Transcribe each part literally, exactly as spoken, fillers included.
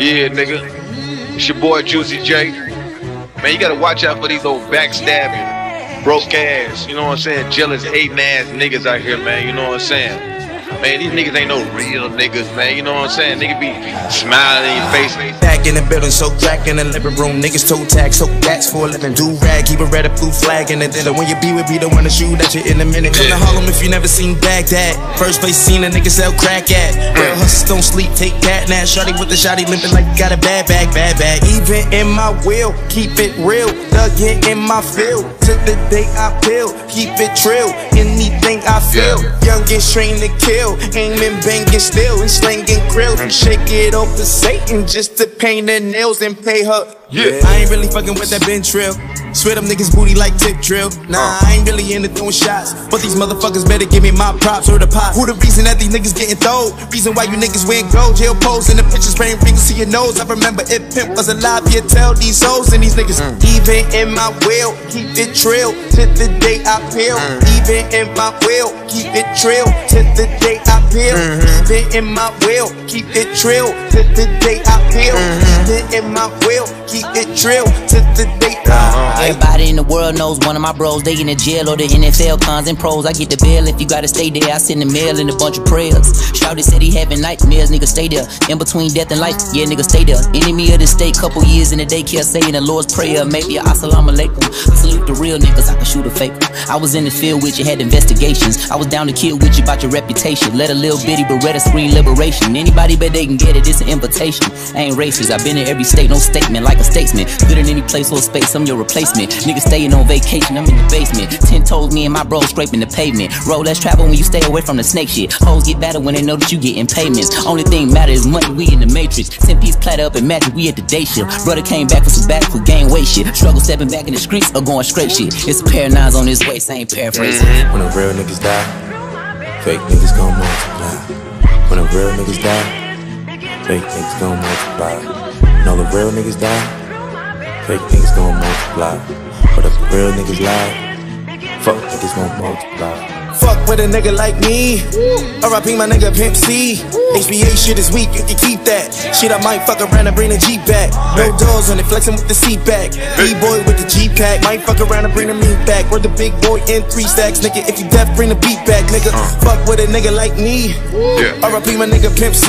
Yeah, nigga. It's your boy Juicy J. Man, you gotta watch out for these old backstabbing, broke ass, you know what I'm saying, jealous, hating ass niggas out here, man. You know what I'm saying? Man, these niggas ain't no real niggas, man. You know what I'm saying? Niggas be smiling in your face. Back in the building, so crack in the living room. Niggas toe tag, so that's for a living. Do rag, keep a red or blue flag in the dinner. When you be with me, the one to shoot at you in a minute. Come to Harlem if you never seen Baghdad. First place seen a nigga sell crack at. Real hustlers don't sleep, take that now. Shorty with the shotty limping like you got a bad bag, bad bag. Even in my will, keep it real. Thuggin' in my field. Took the day I pill, keep it trill. Anything I feel, young and trained to kill. Aimin', bangin', still, and slangin' grills. Shake it off to Satan just to paint her nails and pay her. Yeah, I ain't really fuckin' with that Ben Trill. Swear them niggas booty like tip drill. Nah, I ain't really into throwing shots, but these motherfuckers better give me my props or the pot. Who the reason that these niggas getting throwed? Reason why you niggas wearing gold jail pose in the pictures, spraying fingers to your nose. I remember if Pimp was alive, he'd tell these hoes and these niggas. Mm. Even in my will, keep it trill to the day I peel. Mm. Even in my will, keep it trill to the day I peel. Mm -hmm. Even in my will, keep it trill to the day I peel. Mm -hmm. Even in my will, keep it drill to the day. Everybody in the world knows one of my bros. They in the jail or the N F L, cons and pros. I get the bill if you gotta stay there. I send the mail and a bunch of prayers. Shouty said he having nightmares, nigga stay there. In between death and life, yeah nigga stay there. Enemy of the state, couple years in the daycare, saying the Lord's prayer, maybe a assalamu alaikum. I salute the real niggas, I can shoot a fake. I was in the field with you, had investigations. I was down to kill with you about your reputation. Let a little bitty Beretta scream liberation. Anybody bet they can get it, it's an invitation. I ain't racist, I've been in every state, no statement like a statesman. Good in any place or space, I'm your replacement. Niggas staying on vacation, I'm in the basement. Ten toes, me and my bro scraping the pavement. Road less travel when you stay away from the snake shit. Hoes get better when they know that you getting payments. Only thing matter is money, we in the matrix. Ten piece platter up and magic, we at the day shift. Brother came back with some back for gain weight shit. Struggle stepping back in the streets or going straight shit. It's a pair of nines on his waist, I ain't paraphrasing. When the real niggas die, fake niggas gon' multiply. When the real niggas die, fake niggas gon' multiply. All the real niggas die, fake niggas gon' multiply. But if the real niggas lie, fuck niggas gon' multiply. Fuck with a nigga like me. R I P my nigga Pimp C. H B A shit is weak, you can keep that. Shit, I might fuck around and bring the Jeep back. No doors on it, flexing with the seat back. B-boy with the Jeep pack. Might fuck around and bring the meat back. We're the big boy in three stacks. Nigga, if you deaf, bring the beat back, nigga. Fuck with a nigga like me. R I P my nigga Pimp C.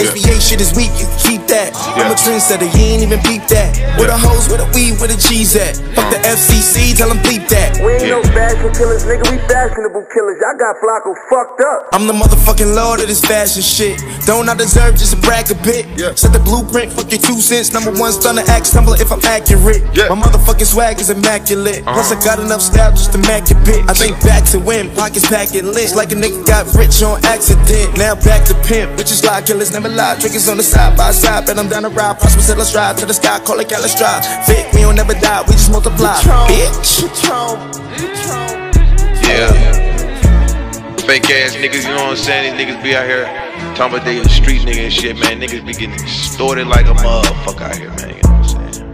H B A shit is weak, you can keep that. I'm a trendsetter, you ain't even beat that. With a hose, with a weed, with a G's at. Fuck the F C C, tell them bleep that. We ain't no fashion killers, nigga, we fashionable killers. I got Flocko fucked up. I'm the motherfucking lord of this fashion shit. Don't I deserve just to brag a bit? Yeah. Set the blueprint, fuck your two cents. Number one stunner, act stumbler if I'm accurate. Yeah. My motherfucking swag is immaculate. Uh-huh. Plus I got enough style just to mac your bitch. I think back to when pockets packing lynch like a nigga got rich on accident. Now back to pimp, which is lie, killers never lie. Triggers on the side by side, bet I'm down to ride. Prosper said let's ride to the sky, call it Cali's drive. Fake, we don't never die, we just multiply. Patron, bitch, Patron, Patron. Yeah, yeah. Fake ass niggas, you know what I'm saying? These niggas be out here talking about they street nigga and shit, man. Niggas be getting distorted like a motherfucker out here, man. You know what I'm saying?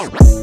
All right.